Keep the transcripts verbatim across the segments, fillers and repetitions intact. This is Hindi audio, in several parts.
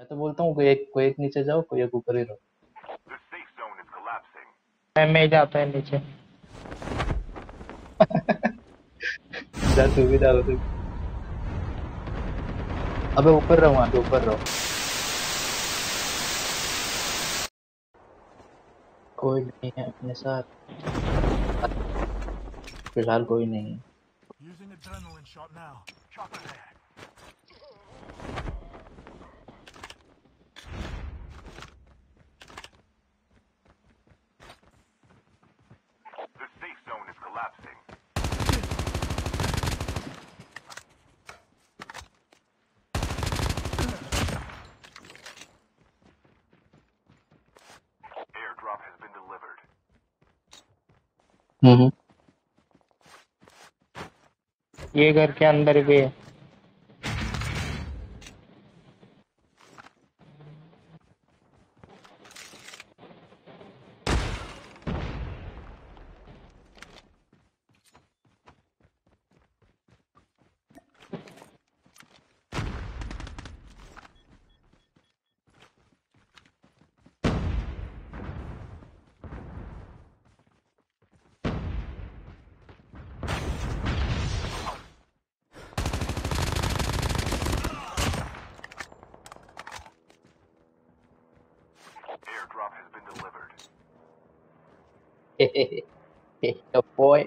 मैं तो बोलता हूँ कोई एक कोई एक नीचे जाओ, कोई एक ऊपर ही रहो। मैं मैं जाता है नीचे। जा तू भी जा तू। अबे ऊपर रहो, वहाँ तो ऊपर रहो। कोई नहीं है अपने साथ, फिलहाल कोई नहीं है। हम्म ये घर के अंदर भी है। Hehehe, good boy.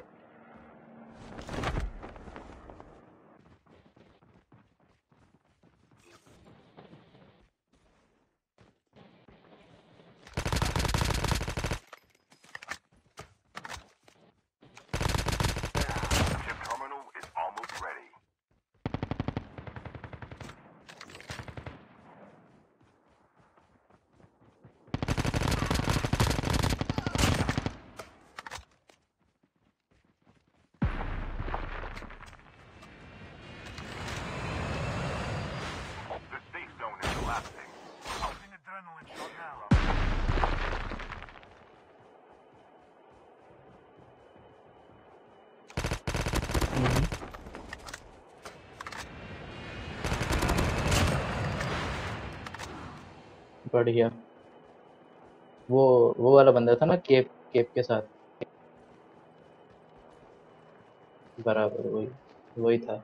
बढ़िया। वो वो वाला बंदा था ना केप केप के साथ, बराबर वही वही था।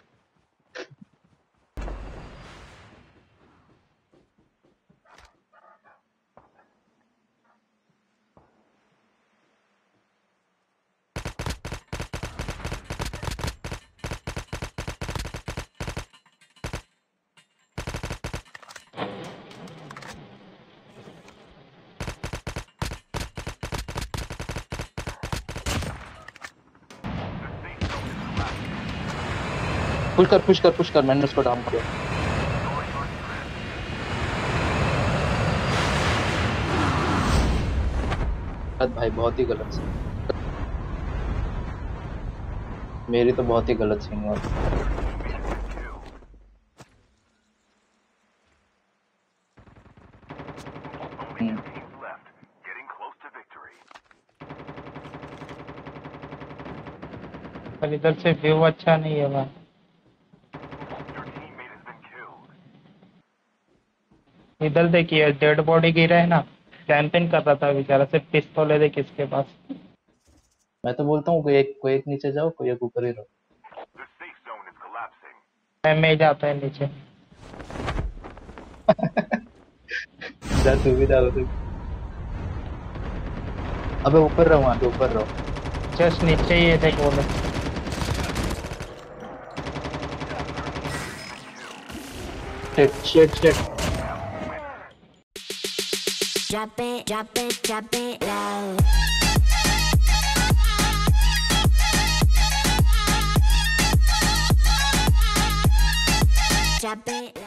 पुश कर पुश कर पुश कर मैंने उसको डाउन किया। गलत भाई, बहुत ही गलत सीन। मेरी तो बहुत ही गलत सीन हुआ। पर इधर से व्यू अच्छा नहीं है भाई। इधर देखिए डेड बॉडी गिरा है ना, कैंपेन कर रहा था बेचारा, सिर्फ पिस्तौल है किसके पास। मैं तो बोलता हूँ कोई एक कोई एक नीचे जाओ, कोई एक ऊपर ही रहो। मैं मैं जाता है नीचे। जा तू भी जा तू। अबे ऊपर रहो, वहाँ पे ऊपर रहो। जस्ट नीचे ही है वो लोग। Shit shit. Drop it, drop it, drop it low. that bit.